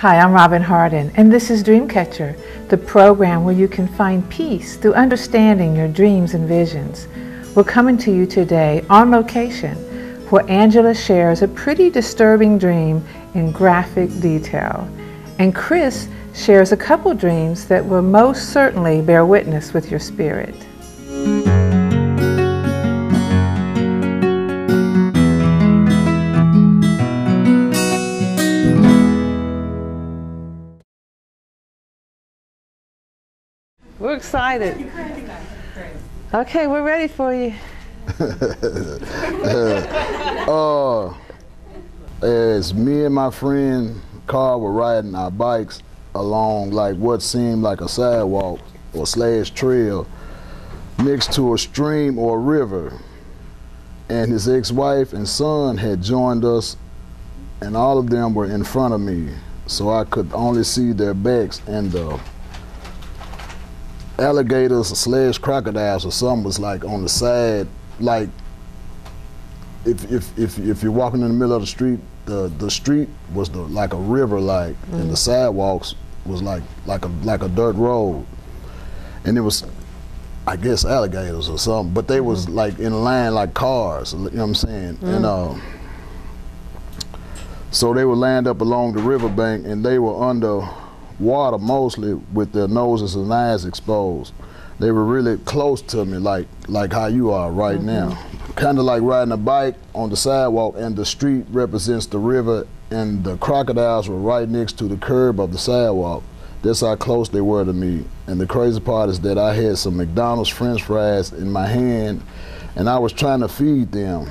Hi, I'm Robin Hardin, and this is Dreamcatcher, the program where you can find peace through understanding your dreams and visions. We're coming to you today on location, where Angela shares a pretty disturbing dream in graphic detail, and Chris shares a couple dreams that will most certainly bear witness with your spirit. We're excited. Okay, we're ready for you. As me and my friend Carl were riding our bikes along like what seemed like a sidewalk or slash trail next to a stream or a river, and his ex-wife and son had joined us, and all of them were in front of me, so I could only see their backs, and the alligators slash crocodiles or something was like on the side, like if you're walking in the middle of the street, the street was like a river, like and the sidewalks was like a dirt road, and it was, I guess, alligators or something, but they was like in line like cars, you know what I'm saying? And so they were lined up along the riverbank, and they were under water mostly, with their noses and eyes exposed. They were really close to me, like how you are right now. Kind of like riding a bike on the sidewalk, and the street represents the river, and the crocodiles were right next to the curb of the sidewalk. That's how close they were to me. And the crazy part is that I had some McDonald's french fries in my hand, and I was trying to feed them.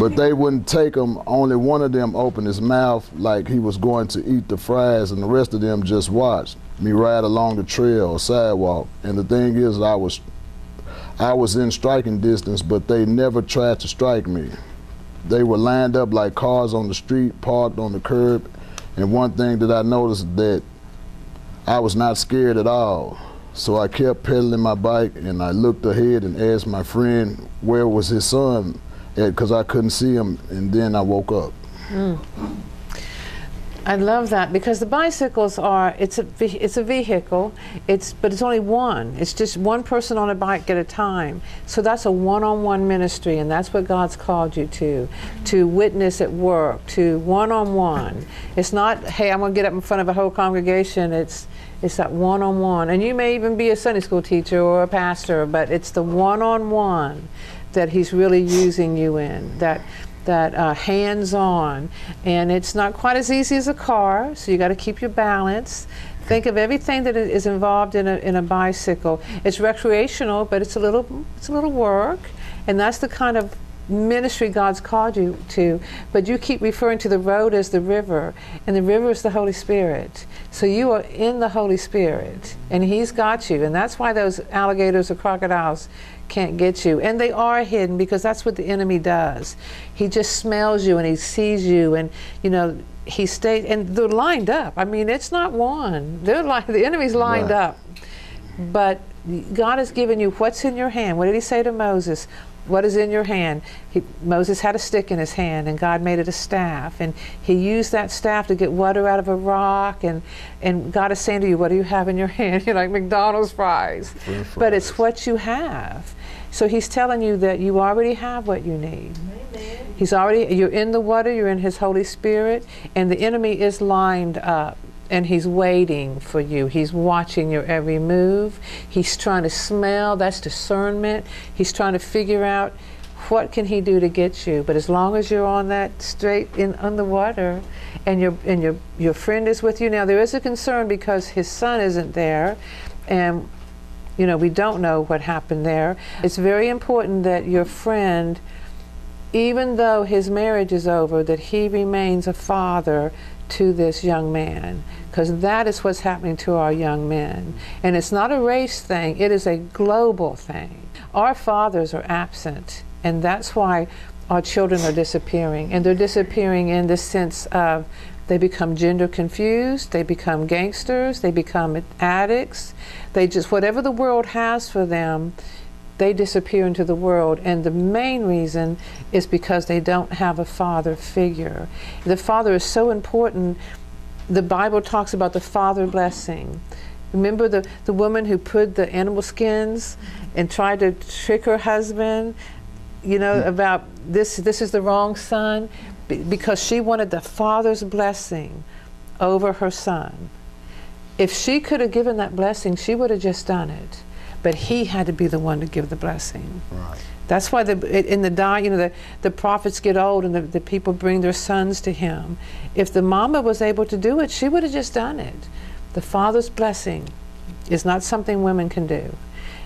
But they wouldn't take them. Only one of them opened his mouth like he was going to eat the fries, and the rest of them just watched me ride along the trail or sidewalk. And the thing is, I was in striking distance, but they never tried to strike me. They were lined up like cars on the street, parked on the curb. And one thing that I noticed, that I was not scared at all. So I kept pedaling my bike, and I looked ahead and asked my friend where was his son, because I couldn't see him, and then I woke up. I love that, because the bicycles are, it's a vehicle, but it's only one. It's just one person on a bike at a time. So that's a one-on-one ministry, and that's what God's called you to witness at work, to one-on-one. It's not, hey, I'm going to get up in front of a whole congregation. It's that one-on-one. And you may even be a Sunday school teacher or a pastor, but it's the one-on-one that he's really using you in, that hands-on. And it's not quite as easy as a car, so you got to keep your balance. Think of everything that is involved in a bicycle. It's recreational, but it's a little work, and that's the kind of ministry God's called you to. But you keep referring to the road as the river, and the river is the Holy Spirit. So you are in the Holy Spirit, and he's got you, and that's why those alligators or crocodiles can't get you. And they are hidden, because that's what the enemy does. He just smells you, and he sees you, and you know, he stays, and they're lined up. I mean, it's not one. They're like, the enemy's lined up. But God has given you what's in your hand. What did he say to Moses? What is in your hand? Moses had a stick in his hand, and God made it a staff, and he used that staff to get water out of a rock. And God is saying to you, what do you have in your hand? You're like, McDonald's fries. But it's what you have. So he's telling you that you already have what you need. Amen. You're in the water, you're in his Holy Spirit, and the enemy is lined up, and he's waiting for you. He's watching your every move. He's trying to smell, that's discernment. He's trying to figure out what can he do to get you. But as long as you're on that straight in underwater, and your friend is with you. Now there is a concern because his son isn't there, and you know, we don't know what happened there. It's very important that your friend, even though his marriage is over, that he remains a father to this young man, because that is what's happening to our young men. And it's not a race thing, it is a global thing. Our fathers are absent, and that's why our children are disappearing. And they're disappearing in the sense of they become gender confused, they become gangsters, they become addicts. They just, whatever the world has for them, they disappear into the world. And the main reason is because they don't have a father figure. The father is so important the Bible talks about the father blessing. Remember the woman who put the animal skins and tried to trick her husband, you know, about this is the wrong son, because she wanted the father's blessing over her son. If she could have given that blessing, she would have just done it. But he had to be the one to give the blessing. Right. That's why the prophets get old and the people bring their sons to him. If the mama was able to do it, she would have just done it. The father's blessing is not something women can do.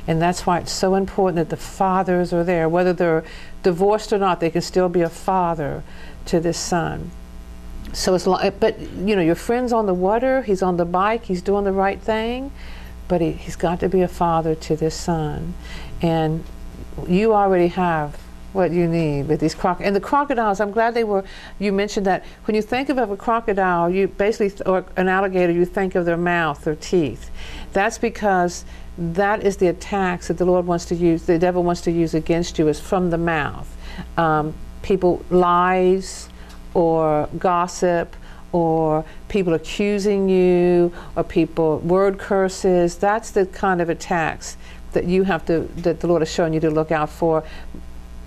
And that's why it's so important that the fathers are there. Whether they're divorced or not, they can still be a father to this son. So it's like, but you know, your friend's on the water, he's on the bike, he's doing the right thing, but he's got to be a father to this son. And you already have what you need with these crocodiles. And the crocodiles, I'm glad you mentioned that. When you think of a crocodile, you basically, or an alligator, you think of their mouth, their teeth. That's because that is the attacks that the Lord wants to use, the devil wants to use against you, is from the mouth. People, lies, or gossip, or people accusing you, or people, word curses. That's the kind of attacks that you have to, that the Lord has shown you to look out for,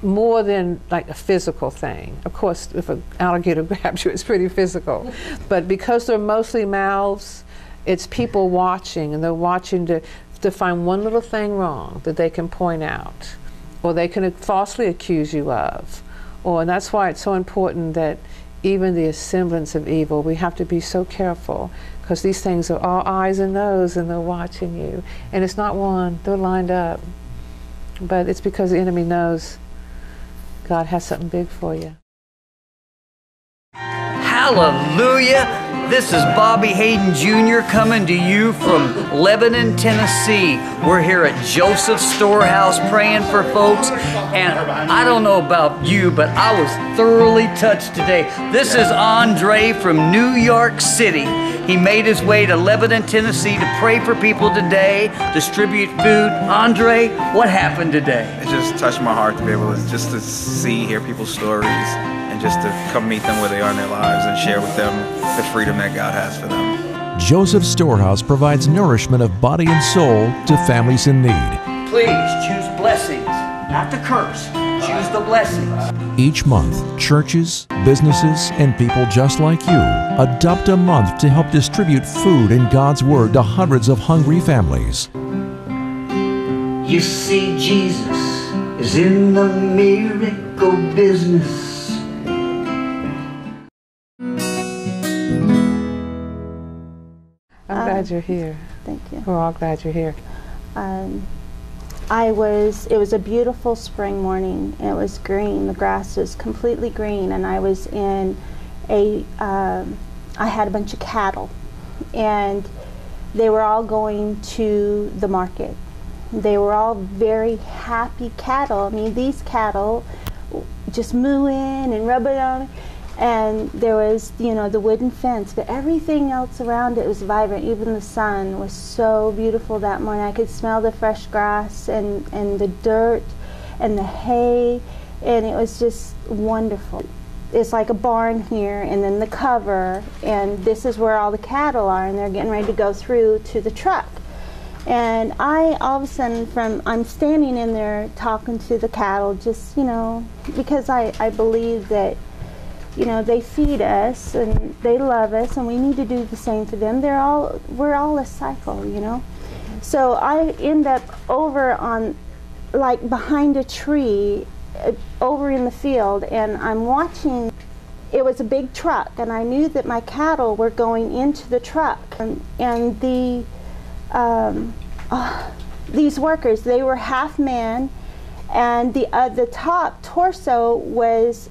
more than like a physical thing. Of course, if an alligator grabs you, it's pretty physical. But because they're mostly mouths, it's people watching, and they're watching to find one little thing wrong that they can point out, or they can falsely accuse you of. And that's why it's so important that even the semblance of evil, we have to be so careful, because these things are all eyes and nose, and they're watching you. And it's not one, they're lined up. But it's because the enemy knows God has something big for you. Hallelujah! This is Bobby Hayden Jr. coming to you from Lebanon, Tennessee. We're here at Joseph's Storehouse praying for folks. And I don't know about you, but I was thoroughly touched today. This is Andre from New York City. He made his way to Lebanon, Tennessee to pray for people today, distribute food. Andre, what happened today? It just touched my heart to be able to just to see, hear people's stories, and just to come meet them where they are in their lives and share with them the freedom that God has for them. Joseph's Storehouse provides nourishment of body and soul to families in need. Please choose blessings, not the curse. Choose the blessings. Each month, churches, businesses, and people just like you adopt a month to help distribute food and God's Word to hundreds of hungry families. You see, Jesus is in the miracle business. Glad you're here. Thank you. We're all glad you're here. It was a beautiful spring morning. It was green. The grass was completely green, and I was in a, I had a bunch of cattle, and they were all going to the market. They were all very happy cattle. I mean, these cattle just mooing and rubbing on. And there was, you know, the wooden fence, but everything else around it was vibrant. Even the sun was so beautiful that morning. I could smell the fresh grass and the dirt and the hay, and it was just wonderful. It's like a barn here, and then the cover, and this is where all the cattle are, and they're getting ready to go through to the truck. And I, all of a sudden, I'm standing in there talking to the cattle, just, you know, because I believe that, you know, they feed us and they love us, and we need to do the same for them. We're all a cycle, you know. So I end up over on, like behind a tree, over in the field, and I'm watching. It was a big truck, and I knew that my cattle were going into the truck, and the these workers, they were half man, and the top torso was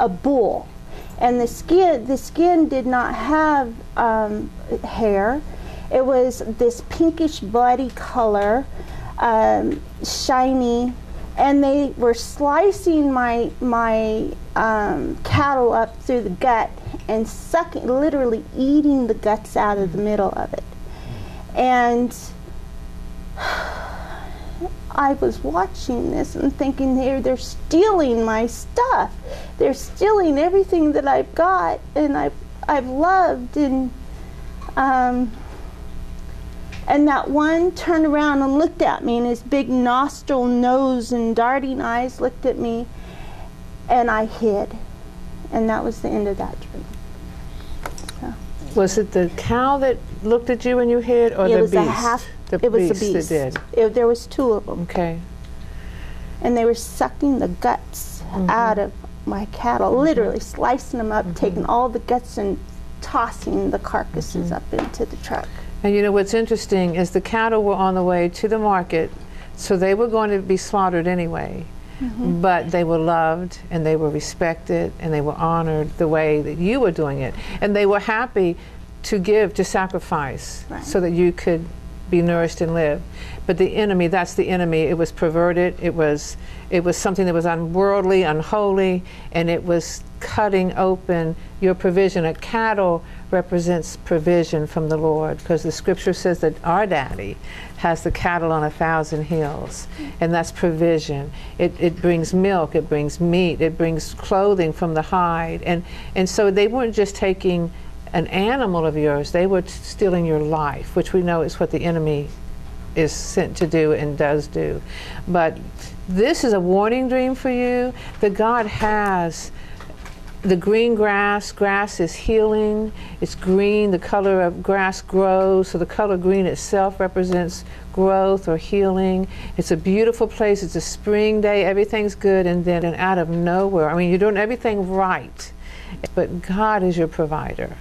a bull, and the skin did not have hair. It was this pinkish bloody color, shiny, and they were slicing my cattle up through the gut and sucking, literally eating the guts out of the middle of it. And I was watching this and thinking, they're stealing my stuff. They're stealing everything that I've got, and I I've loved, and that one turned around and looked at me, and his big nostril nose and darting eyes looked at me, and I hid. And that was the end of that dream. So. Was it the cow that looked at you when you hid, or the beast? It was the beast that did. There was two of them. Okay. And they were sucking the guts out of my cattle, literally slicing them up, taking all the guts and tossing the carcasses up into the truck. And you know what's interesting is the cattle were on the way to the market, so they were going to be slaughtered anyway. But they were loved, and they were respected, and they were honored the way that you were doing it. And they were happy to give, to sacrifice, so that you could be nourished and live. But the enemy, that's the enemy. It was perverted. It was something that was unworldly, unholy, and it was cutting open your provision. A cattle represents provision from the Lord, because the scripture says that our daddy has the cattle on 1,000 hills, and that's provision. It brings milk, it brings meat, it brings clothing from the hide. And so they weren't just taking an animal of yours, they were stealing your life, which we know is what the enemy is sent to do and does do. But this is a warning dream for you, that God has the green grass. Grass is healing, it's green, the color of grass grows, so the color green itself represents growth or healing. It's a beautiful place, it's a spring day, everything's good, and then out of nowhere, I mean, you're doing everything right, but God is your provider.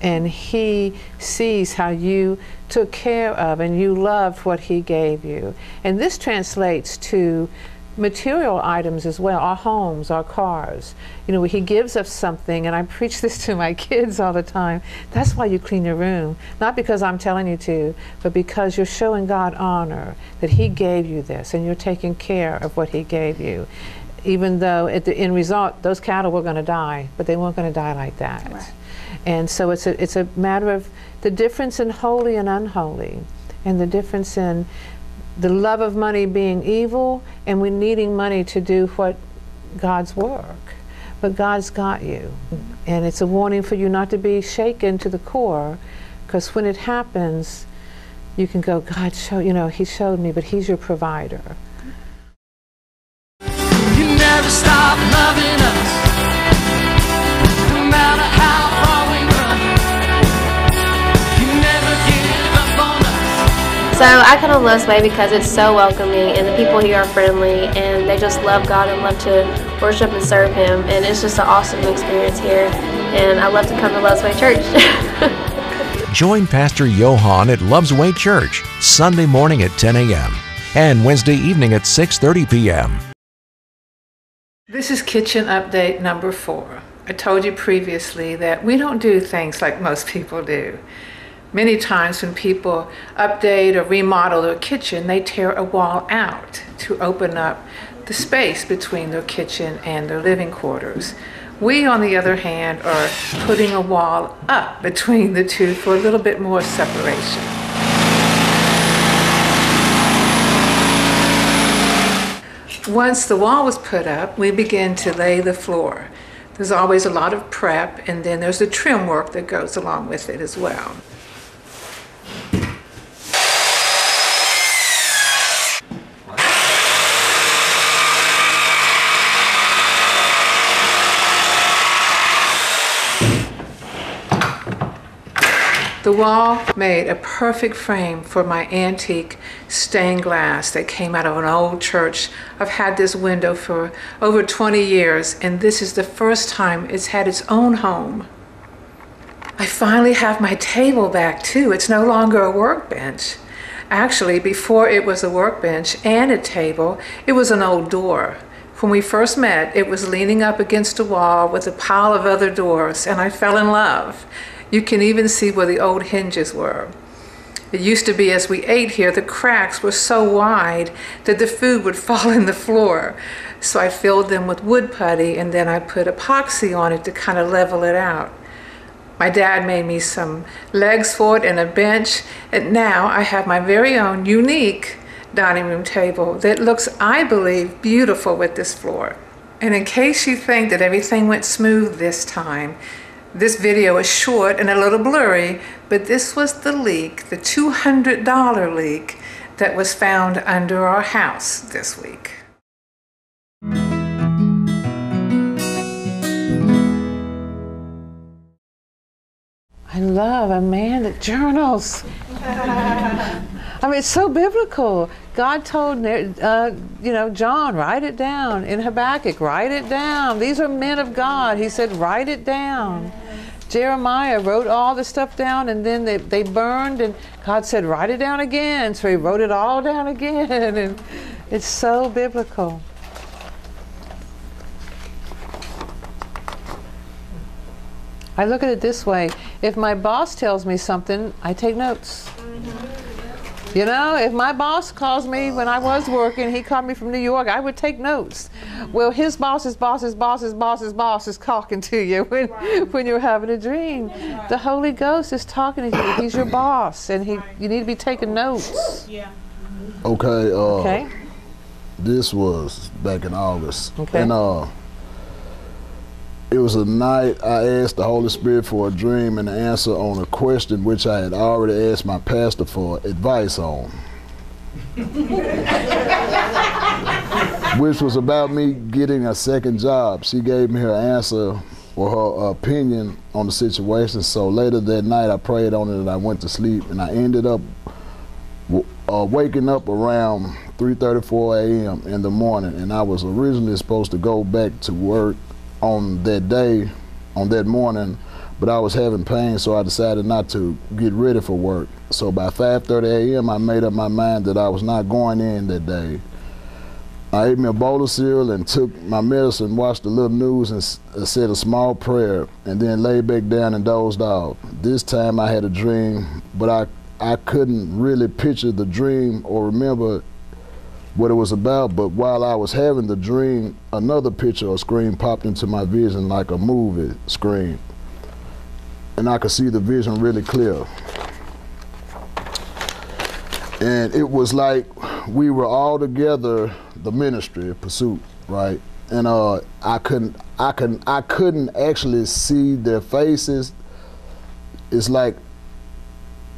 And he sees how you took care of and you loved what he gave you. And this translates to material items as well, our homes, our cars. You know, he gives us something, and I preach this to my kids all the time. That's why you clean your room. Not because I'm telling you to, but because you're showing God honor that he gave you this, and you're taking care of what he gave you. Even though at the end result, those cattle were going to die, but they weren't going to die like that. Right. And so it's a matter of the difference in holy and unholy, and the difference in the love of money being evil, and we needing money to do what God's work. But God's got you. And it's a warning for you not to be shaken to the core, because when it happens, you can go, God, you know, he showed me, but he's your provider. Stop loving us, no matter how far we run. You never give up on us. So I come to Loves Way because it's so welcoming, and the people here are friendly, and they just love God and love to worship and serve him, and it's just an awesome experience here, and I love to come to Loves Way Church. Join Pastor Johan at Loves Way Church Sunday morning at 10 a.m. and Wednesday evening at 6:30 p.m. This is kitchen update number 4. I told you previously that we don't do things like most people do. Many times when people update or remodel their kitchen, they tear a wall out to open up the space between their kitchen and their living quarters. We, on the other hand, are putting a wall up between the two for a little bit more separation. Once the wall was put up, we began to lay the floor. There's always a lot of prep, and then there's the trim work that goes along with it as well. The wall made a perfect frame for my antique stained glass that came out of an old church. I've had this window for over 20 years, and this is the first time it's had its own home. I finally have my table back too. It's no longer a workbench. Actually, before it was a workbench and a table, it was an old door. When we first met, it was leaning up against a wall with a pile of other doors, and I fell in love. You can even see where the old hinges were. It used to be, as we ate here, the cracks were so wide that the food would fall in the floor. So I filled them with wood putty, and then I put epoxy on it to kind of level it out. My dad made me some legs for it and a bench, and now I have my very own unique dining room table that looks, I believe, beautiful with this floor. And in case you think that everything went smooth this time, This video is short and a little blurry, but this was the leak, the $200 leak that was found under our house this week. I love a man that journals. I mean, it's so biblical. God told, John, write it down. In Habakkuk, write it down. These are men of God. He said, write it down. Jeremiah wrote all the stuff down, and then they burned, and God said, write it down again. So he wrote it all down again, and it's so biblical. I look at it this way. If my boss tells me something, I take notes. You know, if my boss calls me when I was working, he called me from New York, I would take notes. Well, his boss is talking to you when you're having a dream. The Holy Ghost is talking to you. He's your boss, and you need to be taking notes. Yeah. Okay. Okay. This was back in August. Okay. And it was a night I asked the Holy Spirit for a dream and an answer on a question which I had already asked my pastor for advice on, which was about me getting a second job. She gave me her answer or her opinion on the situation. So later that night I prayed on it and I went to sleep, and I ended up waking up around 3:34 a.m. in the morning, and I was originally supposed to go back to work on that day, on that morning, but I was having pain, so I decided not to get ready for work. So by 5:30 a.m. I made up my mind that I was not going in that day. I ate me a bowl of cereal and took my medicine, watched the little news, and said a small prayer, and then laid back down and dozed off. This time I had a dream, but I couldn't really picture the dream or remember what it was about, but while I was having the dream, another picture or screen popped into my vision like a movie screen, and I could see the vision really clear. And it was like we were all together, the ministry pursuit, right? And I couldn't actually see their faces. It's like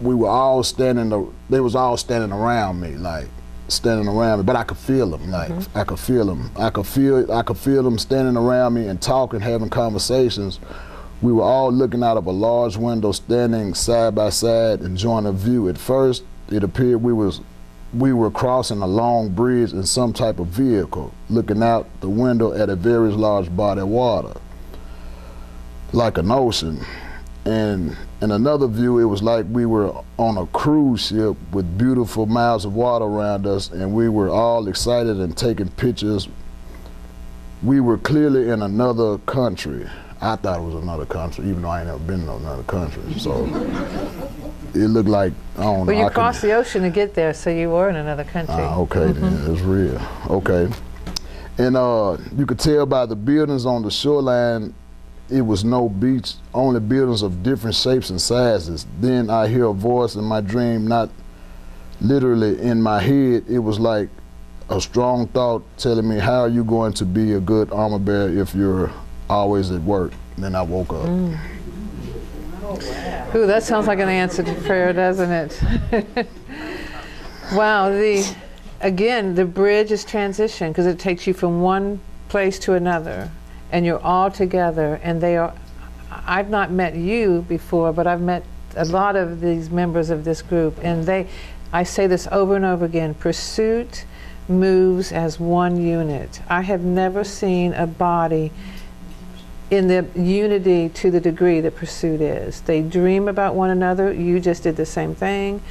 we were all standing. They was all standing around me, like. Standing around me, but I could feel them. Like I could feel them. I could feel them standing around me and talking, having conversations. We were all looking out of a large window, standing side by side, enjoying the view. At first, it appeared we were crossing a long bridge in some type of vehicle, looking out the window at a very large body of water, like an ocean. And in another view, it was like we were on a cruise ship with beautiful miles of water around us, and we were all excited and taking pictures. We were clearly in another country. I thought it was another country, even though I ain't never been in another country. So it looked like, I don't know. Well, you crossed the ocean to get there, so you were in another country. Okay, then, it's real. Okay. And you could tell by the buildings on the shoreline, it was no beach, only buildings of different shapes and sizes. Then I hear a voice in my dream, not literally in my head. It was like a strong thought telling me, how are you going to be a good armor bearer if you're always at work? And then I woke up. Oh, wow. Ooh, that sounds like an answer to prayer, doesn't it? Wow, again, the bridge is transition, because it takes you from one place to another. And you're all together, and they are, I've not met you before, but I've met a lot of these members of this group, and I say this over and over again, pursuit moves as one unit. I have never seen a body in the unity to the degree that pursuit is. They dream about one another, you just did the same thing.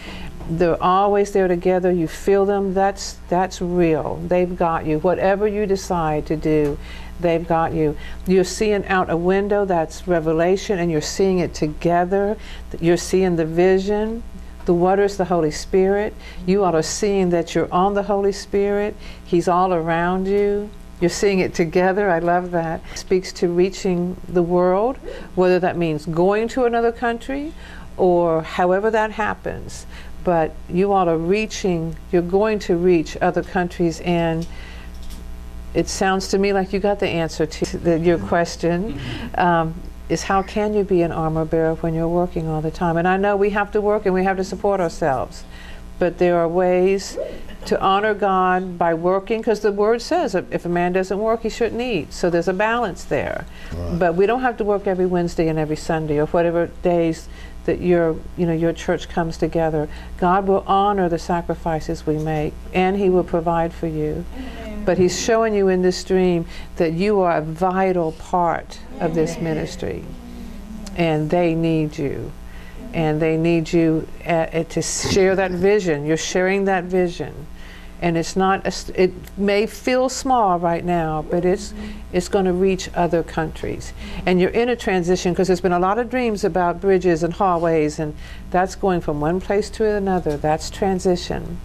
They're always there together, you feel them, that's real. They've got you, whatever you decide to do, they've got you. You're seeing out a window, that's revelation, and you're seeing it together. You're seeing the vision. The water is the Holy Spirit. You are seeing that you're on the Holy Spirit. He's all around you. You're seeing it together. I love that. It speaks to reaching the world, whether that means going to another country or however that happens. But you all are reaching, you're going to reach other countries, and it sounds to me like you got the answer to your question. is how can you be an armor bearer when you're working all the time? And I know we have to work and we have to support ourselves, but there are ways to honor God by working, because the word says if a man doesn't work, he shouldn't eat. So there's a balance there. Right. But we don't have to work every Wednesday and every Sunday or whatever days that your church comes together. God will honor the sacrifices we make, and he will provide for you. Amen. But he's showing you in this dream that you are a vital part of this ministry, and they need you. And they need you to share that vision. You're sharing that vision. And it's not, it may feel small right now, but it's going to reach other countries. And you're in a transition, because there's been a lot of dreams about bridges and hallways, and that's going from one place to another. That's transition.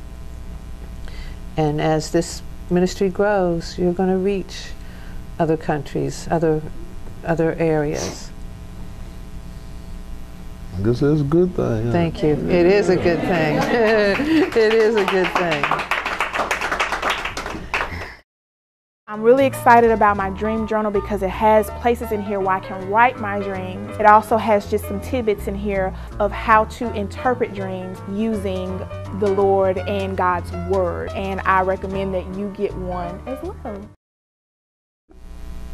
And as this ministry grows, you're going to reach other countries, other areas. This is a good thing. Thank you. It is a good thing. It is a good thing. I'm really excited about my dream journal because it has places in here where I can write my dreams. It also has just some tidbits in here of how to interpret dreams using the Lord and God's Word. And I recommend that you get one as well.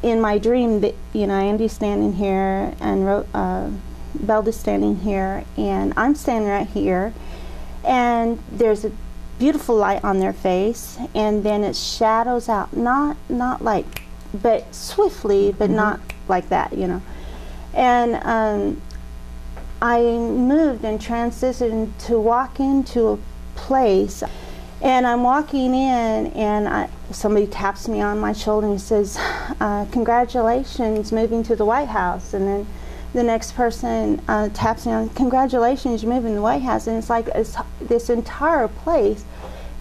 In my dream, Andy's standing here and wrote... Belda's standing here, and I'm standing right here, and there's a beautiful light on their face, and then it shadows out, not like, but swiftly, but not like that, And I moved and transitioned to walk into a place, and I'm walking in, and somebody taps me on my shoulder and says, "Congratulations, moving to the White House," and then the next person taps me on, "Congratulations, you're moving to the White House." And it's like this entire place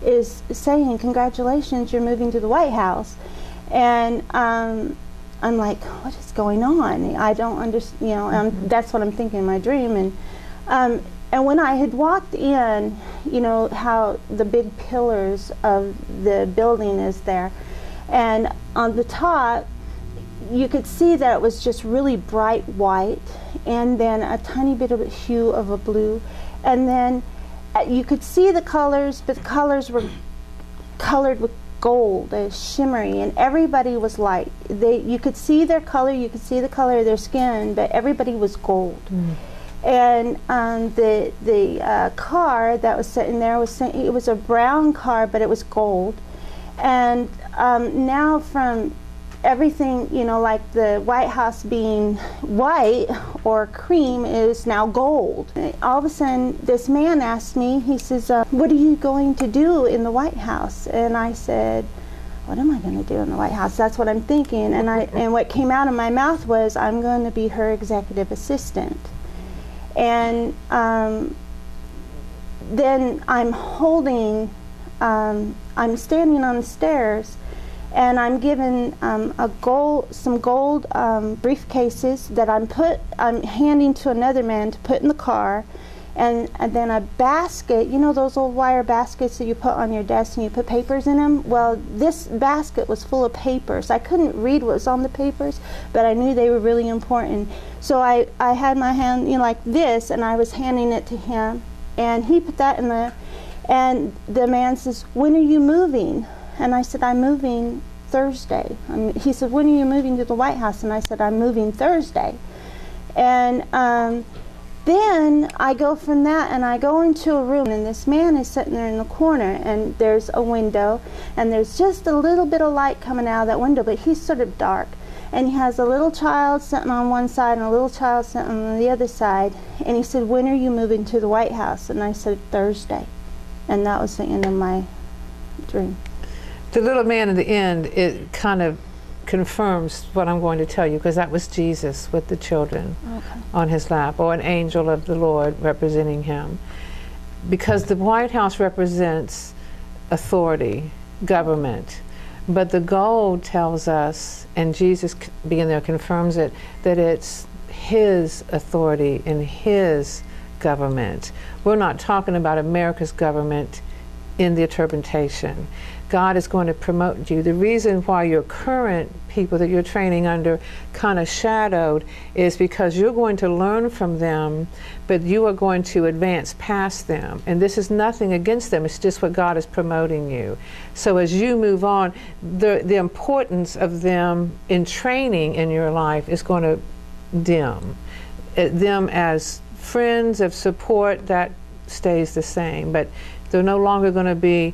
is saying, "Congratulations, you're moving to the White House." And I'm like, what is going on? I don't understand, that's what I'm thinking in my dream. And when I had walked in, how the big pillars of the building is there. And on the top, you could see that it was just really bright white, and then a tiny bit of a hue of a blue, and then you could see the colors, but the colors were colored with gold, shimmery, and everybody was light. You could see their color, you could see the color of their skin, but everybody was gold. And the car that was sitting there, it was a brown car, but it was gold. And now from everything, like the White House being white or cream is now gold. And all of a sudden, this man asked me, he says, "What are you going to do in the White House?" And I said, "What am I going to do in the White House?" That's what I'm thinking. And what came out of my mouth was, "I'm going to be her executive assistant." And then I'm holding, I'm standing on the stairs, and I'm given some gold briefcases that I'm handing to another man to put in the car, and then a basket, those old wire baskets that you put on your desk and you put papers in them. Well, this basket was full of papers. I couldn't read what was on the papers, but I knew they were really important. So I had my hand like this, and I was handing it to him, and he put that in there, and the man says, "When are you moving?" And I said, "I'm moving Thursday." He said, "When are you moving to the White House?" And I said, "I'm moving Thursday." And then I go from that, and I go into a room, and this man is sitting there in the corner, and there's a window, and there's just a little bit of light coming out of that window, but he's sort of dark. And he has a little child sitting on one side and a little child sitting on the other side. And he said, "When are you moving to the White House?" And I said, "Thursday." And that was the end of my dream. The little man in the end, it kind of confirms what I'm going to tell you, because that was Jesus with the children on his lap, or an angel of the Lord representing him. Because the White House represents authority, government, but the gold tells us, and Jesus being there confirms it, that it's his authority and his government. We're not talking about America's government in the interpretation. God is going to promote you. The reason why your current people that you're training under kind of shadowed is because you're going to learn from them, but you are going to advance past them. And this is nothing against them. It's just what God is promoting you. So as you move on, the importance of them in training in your life is going to dim. Them as friends of support, that stays the same, but they're no longer going to be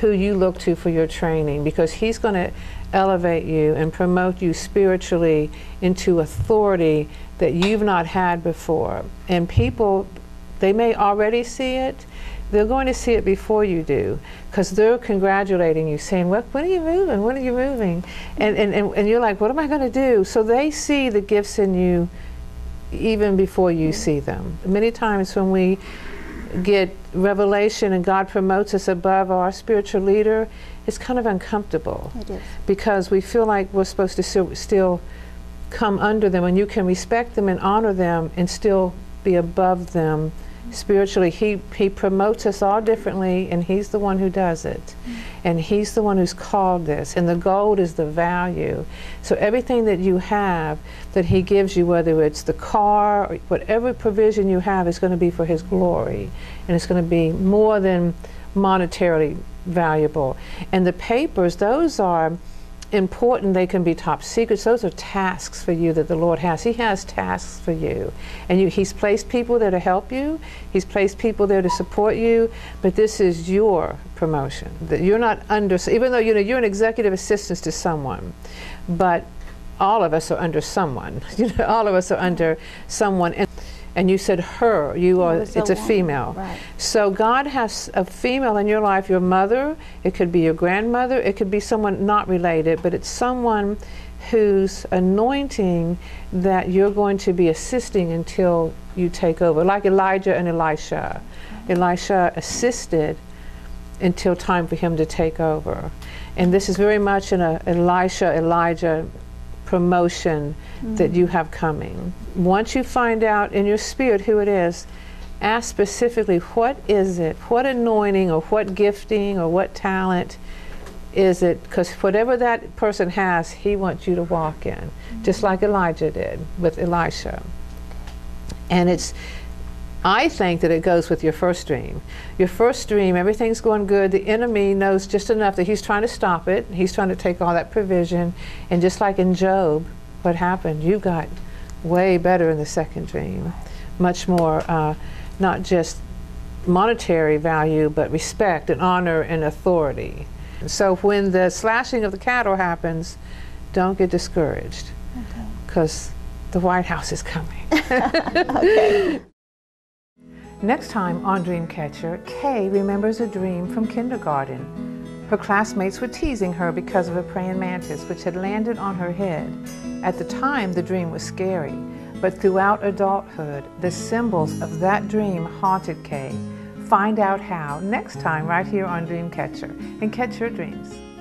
who you look to for your training, because he's going to elevate you and promote you spiritually into authority that you've not had before. And people, they may already see it, they're going to see it before you do, because they're congratulating you, saying, "What? When are you moving? When are you moving?" And you're like, "What am I going to do?" So they see the gifts in you even before you see them. Many times when we get revelation and God promotes us above our spiritual leader, it's kind of uncomfortable. It is. Because we feel like we're supposed to still come under them, and you can respect them and honor them and still be above them spiritually. He promotes us all differently, and he's the one who does it. And he's the one who's called this, and the gold is the value. So everything that you have that he gives you, whether it's the car or whatever provision you have, is going to be for his glory, and it's going to be more than monetarily valuable. And the papers, those are important. They can be top secrets. Those are tasks for you that the Lord has. He has tasks for you, and he's placed people there to help you. He's placed people there to support you, but this is your promotion. That you're not under, even though you're an executive assistant to someone, but all of us are under someone. All of us are under someone. And you said her, you are, it's a female. Right. So God has a female in your life, your mother, it could be your grandmother, it could be someone not related, but it's someone whose anointing that you're going to be assisting until you take over. Like Elijah and Elisha. Elisha assisted until time for him to take over. And this is very much in a Elijah promotion that you have coming. Once you find out in your spirit who it is, ask specifically, what is it? What anointing or what gifting or what talent is it? Because whatever that person has, he wants you to walk in, just like Elijah did with Elisha. And it's, I think that it goes with your first dream. Your first dream, everything's going good. The enemy knows just enough that he's trying to stop it. He's trying to take all that provision. And just like in Job, what happened? You got way better in the second dream. Much more, not just monetary value, but respect and honor and authority. And so when the slashing of the cattle happens, don't get discouraged, because the White House is coming. Okay. Next time on Dreamcatcher, Kay remembers a dream from kindergarten. Her classmates were teasing her because of a praying mantis which had landed on her head. At the time, the dream was scary, but throughout adulthood, the symbols of that dream haunted Kay. Find out how next time right here on Dreamcatcher, and catch your dreams.